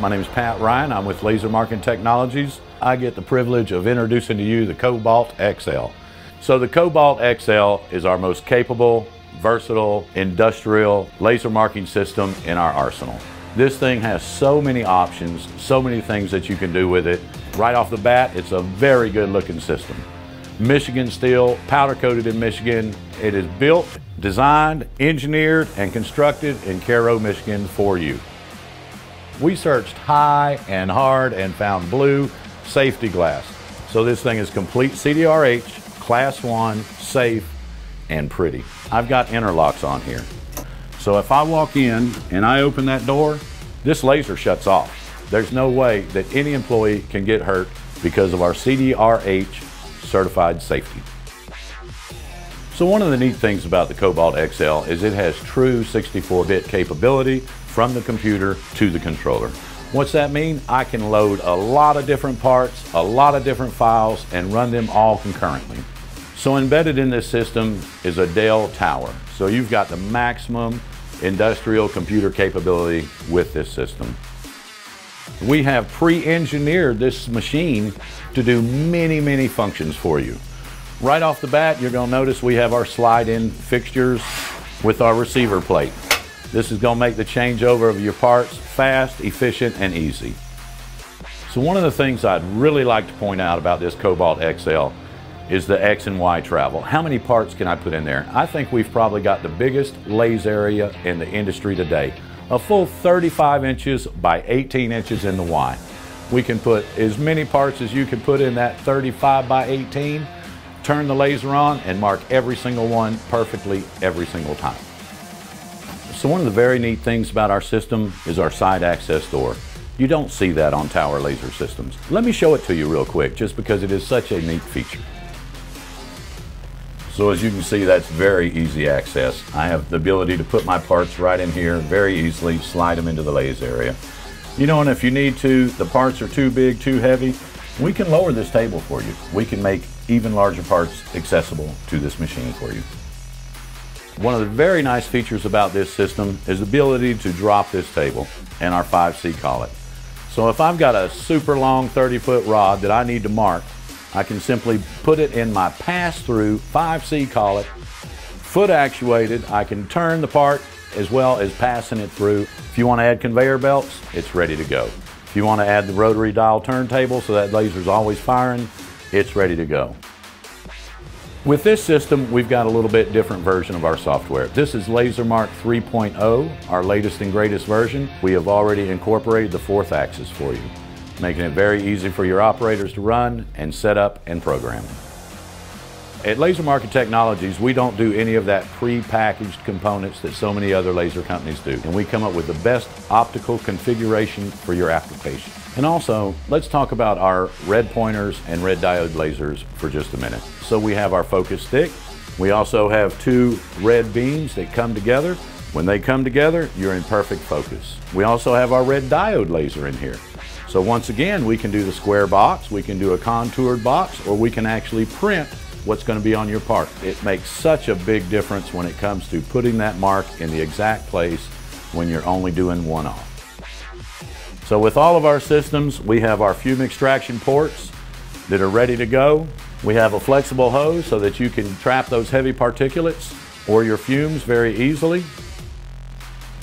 My name is Pat Ryan. I'm with Laser Marking Technologies. I get the privilege of introducing to you the Cobalt XL. So the Cobalt XL is our most capable, versatile, industrial laser marking system in our arsenal. This thing has so many options, so many things that you can do with it. Right off the bat, it's a very good looking system. Michigan steel, powder coated in Michigan. It is built, designed, engineered, and constructed in Cairo, Michigan for you. We searched high and hard and found blue safety glass. So this thing is complete CDRH, class 1, safe, and pretty. I've got interlocks on here. So if I walk in and I open that door, this laser shuts off. There's no way that any employee can get hurt because of our CDRH certified safety. So one of the neat things about the Cobalt XL is it has true 64-bit capability from the computer to the controller. What's that mean? I can load a lot of different parts, a lot of different files, and run them all concurrently. So embedded in this system is a Dell tower. So you've got the maximum industrial computer capability with this system. We have pre-engineered this machine to do many, many functions for you. Right off the bat, you're gonna notice we have our slide-in fixtures with our receiver plate. This is gonna make the changeover of your parts fast, efficient, and easy. So one of the things I'd really like to point out about this Cobalt XL is the X and Y travel. How many parts can I put in there? I think we've probably got the biggest laser area in the industry today. A full 35 inches by 18 inches in the Y. We can put as many parts as you can put in that 35 by 18, turn the laser on, and mark every single one perfectly every single time. So one of the very neat things about our system is our side access door. You don't see that on tower laser systems. Let me show it to you real quick, just because it is such a neat feature. So as you can see, that's very easy access. I have the ability to put my parts right in here very easily, slide them into the laser area. You know, and if you need to, the parts are too big, too heavy, we can lower this table for you. We can make even larger parts accessible to this machine for you. One of the very nice features about this system is the ability to drop this table and our 5C collet. So if I've got a super long 30-foot rod that I need to mark, I can simply put it in my pass-through 5C collet, foot actuated. I can turn the part as well as passing it through. If you want to add conveyor belts, it's ready to go. If you want to add the rotary dial turntable so that laser's always firing, it's ready to go. With this system, we've got a little bit different version of our software. This is LaserMark 3.0, our latest and greatest version. We have already incorporated the 4th axis for you, making it very easy for your operators to run and set up and program. At Laser Marking Technologies, we don't do any of that pre-packaged components that so many other laser companies do, and we come up with the best optical configuration for your application. And also, let's talk about our red pointers and red diode lasers for just a minute. So we have our focus stick. We also have 2 red beams that come together. When they come together, you're in perfect focus. We also have our red diode laser in here. So once again, we can do the square box, we can do a contoured box, or we can actually print what's going to be on your part. It makes such a big difference when it comes to putting that mark in the exact place when you're only doing one off. So with all of our systems, we have our fume extraction ports that are ready to go. We have a flexible hose so that you can trap those heavy particulates or your fumes very easily.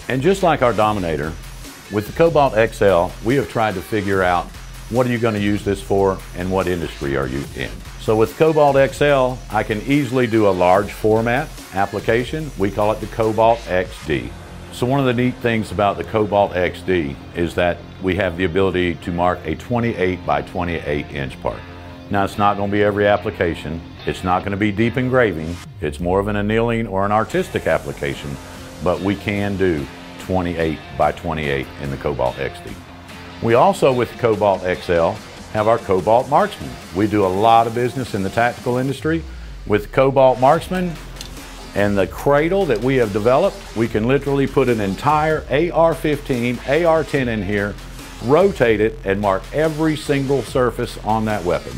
And just like our Dominator, with the Cobalt XL, we have tried to figure out what are you going to use this for and what industry are you in. So with Cobalt XL, I can easily do a large format application. We call it the Cobalt XD. So one of the neat things about the Cobalt XD is that we have the ability to mark a 28 by 28 inch part. Now, it's not going to be every application. It's not going to be deep engraving. It's more of an annealing or an artistic application, but we can do 28 by 28 in the Cobalt XD. We also, with the Cobalt XL, have our Cobalt Marksman. We do a lot of business in the tactical industry. With Cobalt Marksman and the cradle that we have developed, we can literally put an entire AR-15, AR-10 in here, rotate it, and mark every single surface on that weapon.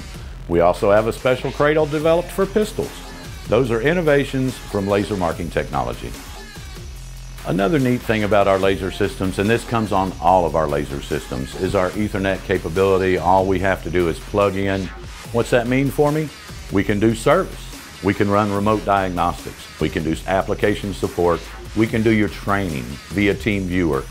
We also have a special cradle developed for pistols. Those are innovations from Laser Marking Technology. Another neat thing about our laser systems, and this comes on all of our laser systems, is our Ethernet capability. All we have to do is plug in. What's that mean for me? We can do service. We can run remote diagnostics. We can do application support. We can do your training via TeamViewer.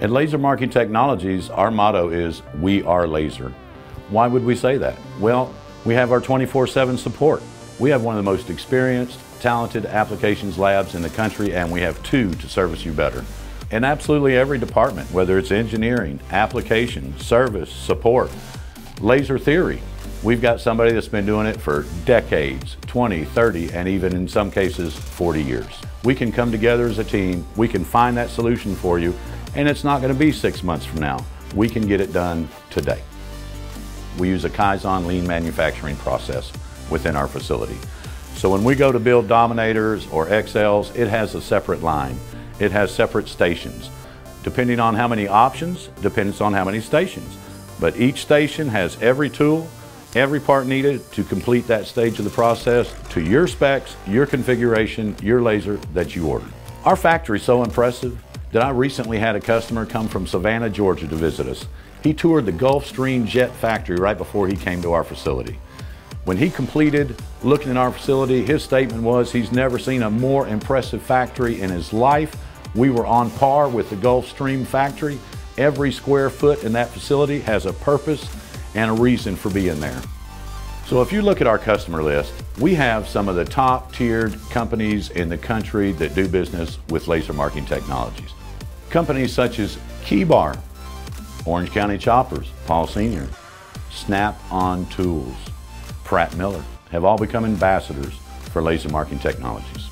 At Laser Marking Technologies, our motto is, we are laser. Why would we say that? Well, we have our 24/7 support. We have one of the most experienced, talented applications labs in the country, and we have two to service you better. In absolutely every department, whether it's engineering, application, service, support, laser theory, we've got somebody that's been doing it for decades, 20, 30, and even in some cases, 40 years. We can come together as a team, we can find that solution for you, and it's not going to be 6 months from now. We can get it done today. We use a Kaizen lean manufacturing process within our facility. So when we go to build Dominators or XLs, it has a separate line. It has separate stations. Depending on how many options, depends on how many stations. But each station has every tool, every part needed to complete that stage of the process to your specs, your configuration, your laser that you ordered. Our factory is so impressive that I recently had a customer come from Savannah, Georgia to visit us. He toured the Gulfstream jet factory right before he came to our facility. When he completed looking at our facility, his statement was he's never seen a more impressive factory in his life. We were on par with the Gulfstream factory. Every square foot in that facility has a purpose and a reason for being there. So if you look at our customer list, we have some of the top tiered companies in the country that do business with Laser Marking Technologies. Companies such as Key Bar, Orange County Choppers, Paul Sr., Snap-on Tools, Pratt Miller have all become ambassadors for Laser Marking Technologies.